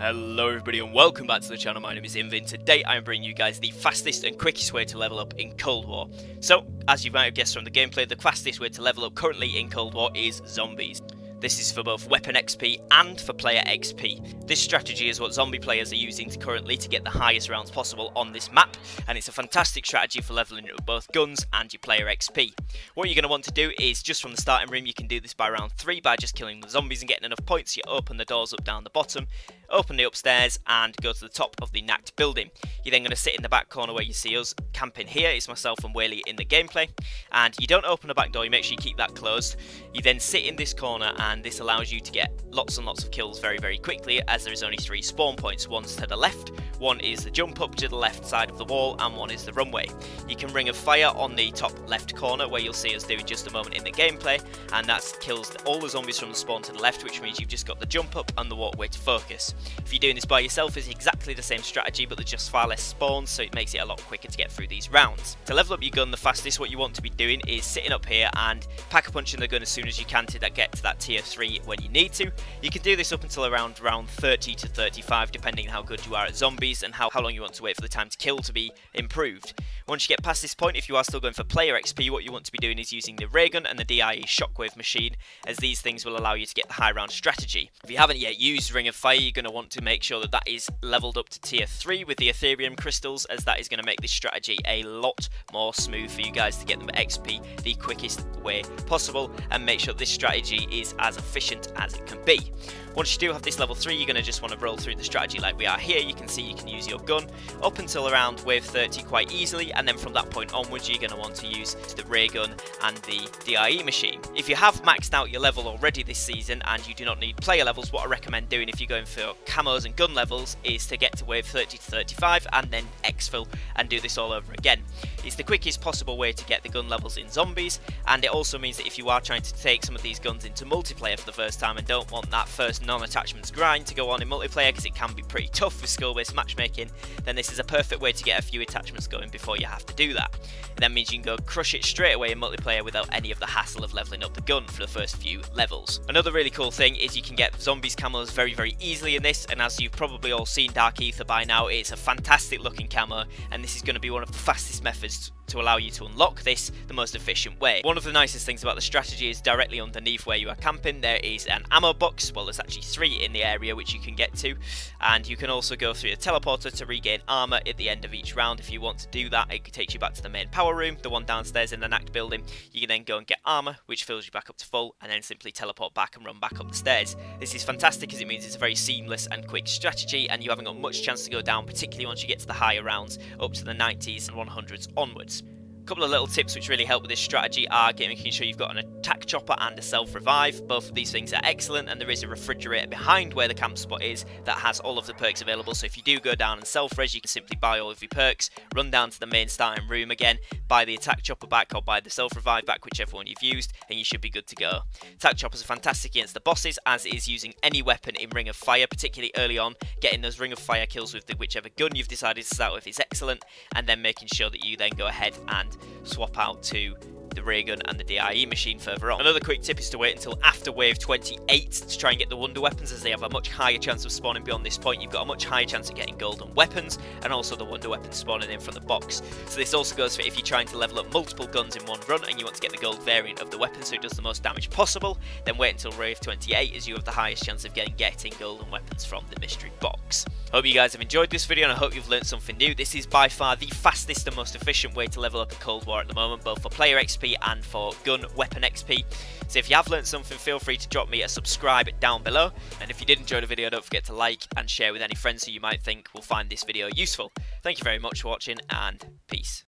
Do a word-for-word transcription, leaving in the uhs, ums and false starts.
Hello everybody and welcome back to the channel. My name is Invin. Today I am bringing you guys the fastest and quickest way to level up in Cold War. So, as you might have guessed from the gameplay, the fastest way to level up currently in Cold War is Zombies. This is for both weapon X P and for player X P. This strategy is what zombie players are using to currently to get the highest rounds possible on this map, and it's a fantastic strategy for leveling up both guns and your player X P. What you're going to want to do is, just from the starting room, you can do this by round three by just killing the zombies and getting enough points. You open the doors up down the bottom, open the upstairs and go to the top of the knacked building. You're then going to sit in the back corner where you see us camping here. It's myself and Whaley in the gameplay, and you don't open the back door, you make sure you keep that closed. You then sit in this corner, and this allows you to get lots and lots of kills very very quickly, as there is only three spawn points. One's to the left, one is the jump up to the left side of the wall, and one is the runway. You can ring a fire on the top left corner where you'll see us do in just a moment in the gameplay, and that kills all the zombies from the spawn to the left, which means you've just got the jump up and the walkway to focus. If you're doing this by yourself, it's exactly the same strategy, but there's just far less spawns, so it makes it a lot quicker to get through these rounds. To level up your gun the fastest, what you want to be doing is sitting up here and pack-a-punching the gun as soon as you can to get to that tier three when you need to. You can do this up until around round thirty to thirty-five, depending on how good you are at zombies and how, how long you want to wait for the time to kill to be improved. Once you get past this point, if you are still going for player X P, what you want to be doing is using the ray gun and the D I E Shockwave machine, as these things will allow you to get the high round strategy. If you haven't yet used Ring of Fire, you're going to want to make sure that that is leveled up to tier three with the Ethereum crystals, as that is going to make this strategy a lot more smooth for you guys to get them X P the quickest way possible, and make sure this strategy is as efficient as it can be. Once you do have this level three, you're going to just want to roll through the strategy like we are here. You can see you can use your gun up until around wave thirty quite easily, and then from that point onwards you're going to want to use the ray gun and the D I E machine. If you have maxed out your level already this season and you do not need player levels, what I recommend doing if you're going for camos and gun levels is to get to wave thirty to thirty-five and then exfil and do this all over again. It's the quickest possible way to get the gun levels in zombies, and it also means that if you are trying to take some of these guns into multiplayer for the first time and don't want that first non-attachments grind to go on in multiplayer, because it can be pretty tough with skill-based matchmaking, then this is a perfect way to get a few attachments going before you have to do that. It then means you can go crush it straight away in multiplayer without any of the hassle of leveling up the gun for the first few levels. Another really cool thing is you can get zombies camos very very easily in this, and as you've probably all seen Dark Aether by now, it's a fantastic looking camo, and this is going to be one of the fastest methods to allow you to unlock this the most efficient way. One of the nicest things about the strategy is directly underneath where you are camping there is an ammo box. Well, there's actually three in the area which you can get to, and you can also go through the teleporter to regain armor at the end of each round if you want to do that. It takes you back to the main power room, the one downstairs in the knacked building. You can then go and get armor, which fills you back up to full, and then simply teleport back and run back up the stairs. This is fantastic because it means it's a very seamless and quick strategy, and you haven't got much chance to go down, particularly once you get to the higher rounds up to the nineties and one hundreds onwards. A couple of little tips which really help with this strategy are making sure you've got an attack chopper and a self-revive. Both of these things are excellent, and there is a refrigerator behind where the camp spot is that has all of the perks available, so if you do go down and self-res, you can simply buy all of your perks, run down to the main starting room again, buy the attack chopper back or buy the self-revive back, whichever one you've used, and you should be good to go. Attack choppers are fantastic against the bosses, as is using any weapon in Ring of Fire, particularly early on. Getting those Ring of Fire kills with the whichever gun you've decided to start with is excellent, and then making sure that you then go ahead and swap out to the ray gun and the D I E machine further on. Another quick tip is to wait until after wave twenty-eight to try and get the wonder weapons, as they have a much higher chance of spawning beyond this point. You've got a much higher chance of getting golden weapons and also the wonder weapons spawning in from the box. So this also goes for if you're trying to level up multiple guns in one run and you want to get the gold variant of the weapon so it does the most damage possible, then wait until wave twenty-eight as you have the highest chance of getting, getting golden weapons from the mystery box. Hope you guys have enjoyed this video, and I hope you've learned something new. This is by far the fastest and most efficient way to level up in Cold War at the moment, both for player X P and for gun weapon X P. So if you have learned something, feel free to drop me a subscribe down below, and if you did enjoy the video, don't forget to like and share with any friends who you might think will find this video useful. Thank you very much for watching, and peace.